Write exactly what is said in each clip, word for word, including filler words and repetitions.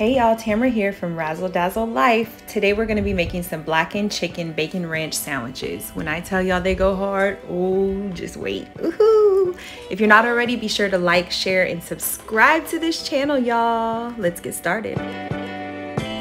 Hey y'all, Tamara here from Razzle Dazzle Life. Today we're gonna be making some blackened chicken bacon ranch sandwiches. When I tell y'all they go hard, oh, just wait. Woohoo! If you're not already, be sure to like, share, and subscribe to this channel, y'all. Let's get started.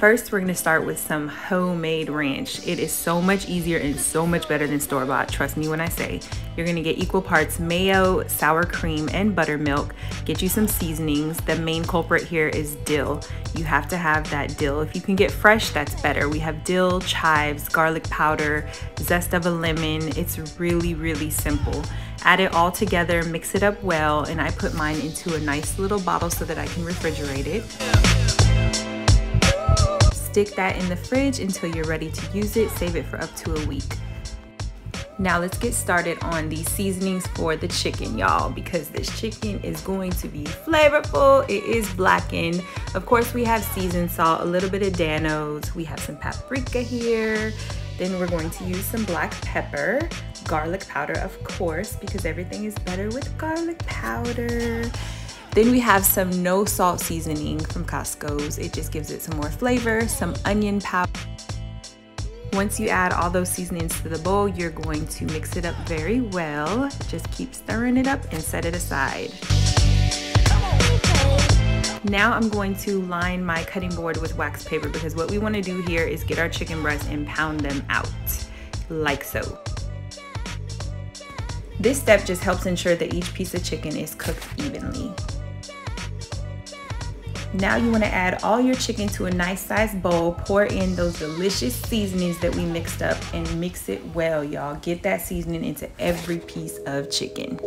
First, we're gonna start with some homemade ranch. It is so much easier and so much better than store-bought, trust me when I say. You're gonna get equal parts mayo, sour cream, and buttermilk. Get you some seasonings. The main culprit here is dill. You have to have that dill. If you can get fresh, that's better. We have dill, chives, garlic powder, zest of a lemon. It's really, really simple. Add it all together, mix it up well, and I put mine into a nice little bottle so that I can refrigerate it. Stick that in the fridge until you're ready to use it. Save it for up to a week. Now let's get started on the seasonings for the chicken, y'all, because this chicken is going to be flavorful. It is blackened. Of course, we have seasoned salt, a little bit of Dano's. We have some paprika here. Then we're going to use some black pepper, garlic powder, of course, because everything is better with garlic powder. Then we have some no salt seasoning from Costco's. It just gives it some more flavor, some onion powder. Once you add all those seasonings to the bowl, you're going to mix it up very well. Just keep stirring it up and set it aside. Now I'm going to line my cutting board with wax paper because what we want to do here is get our chicken breasts and pound them out, like so. This step just helps ensure that each piece of chicken is cooked evenly. Now you want to add all your chicken to a nice sized bowl, pour in those delicious seasonings that we mixed up, and mix it well, y'all. Get that seasoning into every piece of chicken.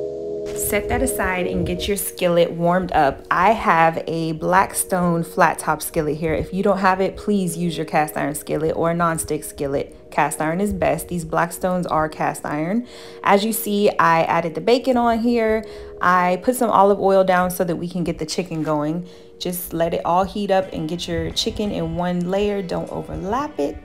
Set that aside and get your skillet warmed up. I have a Blackstone flat top skillet here. If you don't have it, please use your cast iron skillet or a nonstick skillet. Cast iron is best. These Blackstones are cast iron. As you see, I added the bacon on here. I put some olive oil down so that we can get the chicken going. Just let it all heat up and get your chicken in one layer. Don't overlap it.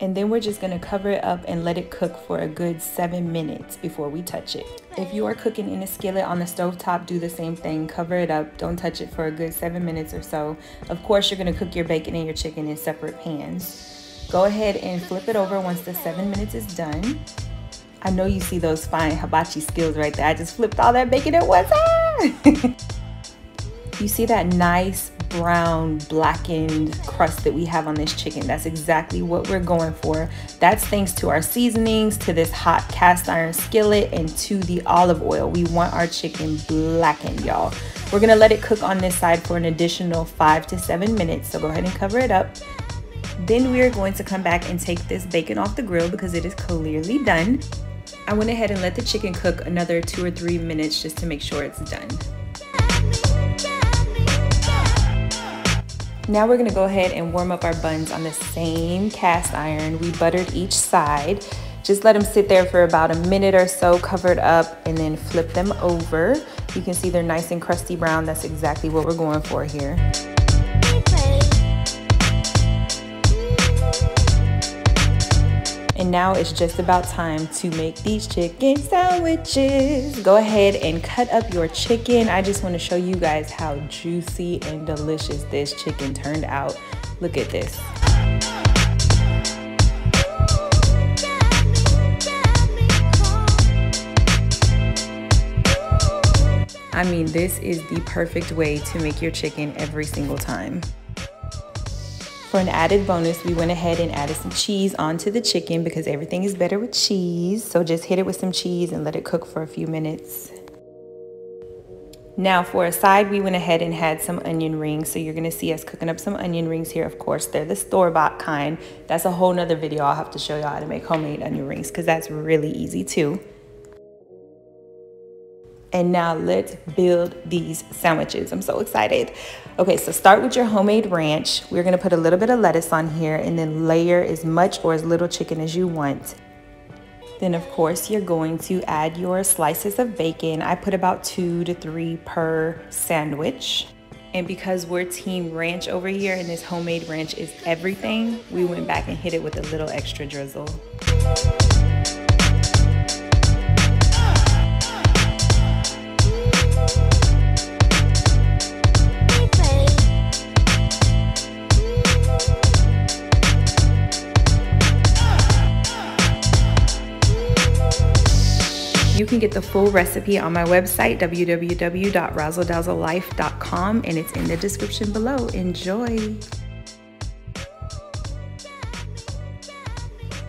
And then we're just gonna cover it up and let it cook for a good seven minutes before we touch it. If you are cooking in a skillet on the stovetop, do the same thing, cover it up, don't touch it for a good seven minutes or so. Of course, you're gonna cook your bacon and your chicken in separate pans. Go ahead and flip it over once the seven minutes is done. I know you see those fine hibachi skills right there. I just flipped all that bacon at once. Ah! You see that nice brown blackened crust that we have on this chicken? That's exactly what we're going for. That's thanks to our seasonings, to this hot cast iron skillet, and to the olive oil. We want our chicken blackened, y'all. We're gonna let it cook on this side for an additional five to seven minutes. So go ahead and cover it up. Then we are going to come back and take this bacon off the grill because it is clearly done. I went ahead and let the chicken cook another two or three minutes just to make sure it's done. Now we're gonna go ahead and warm up our buns on the same cast iron. We buttered each side. Just let them sit there for about a minute or so, covered up, and then flip them over. You can see they're nice and crusty brown. That's exactly what we're going for here. And now it's just about time to make these chicken sandwiches. Go ahead and cut up your chicken. I just want to show you guys how juicy and delicious this chicken turned out. Look at this. I mean, this is the perfect way to make your chicken every single time. For an added bonus, we went ahead and added some cheese onto the chicken because everything is better with cheese. So just hit it with some cheese and let it cook for a few minutes. Now for a side, we went ahead and had some onion rings. So you're gonna see us cooking up some onion rings here. Of course, they're the store-bought kind. That's a whole nother video. I'll have to show y'all how to make homemade onion rings because that's really easy too. And now let's build these sandwiches. I'm so excited. Okay, so start with your homemade ranch. We're gonna put a little bit of lettuce on here and then layer as much or as little chicken as you want. Then of course, you're going to add your slices of bacon. I put about two to three per sandwich. And because we're team ranch over here and this homemade ranch is everything, we went back and hit it with a little extra drizzle. can get the full recipe on my website, w w w dot razzle dazzle life dot com, and it's in the description below. Enjoy!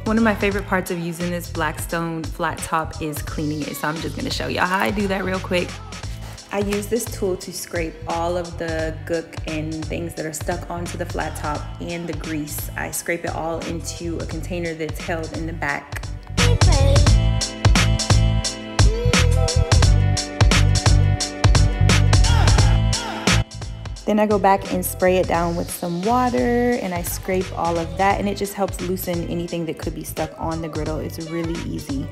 One of my favorite parts of using this Blackstone flat top is cleaning it, so I'm just gonna show y'all how I do that real quick. I use this tool to scrape all of the gook and things that are stuck onto the flat top and the grease. I scrape it all into a container that's held in the back. Then I go back and spray it down with some water, and I scrape all of that, and it just helps loosen anything that could be stuck on the griddle. It's really easy.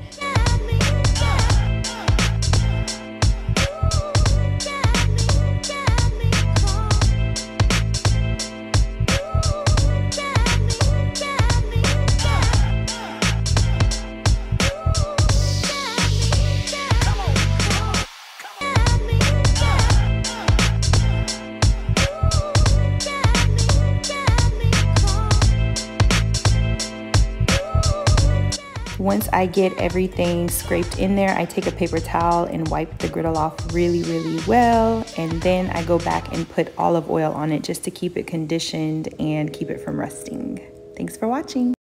Once I get everything scraped in there, I take a paper towel and wipe the griddle off really, really well. And then I go back and put olive oil on it just to keep it conditioned and keep it from rusting. Thanks for watching.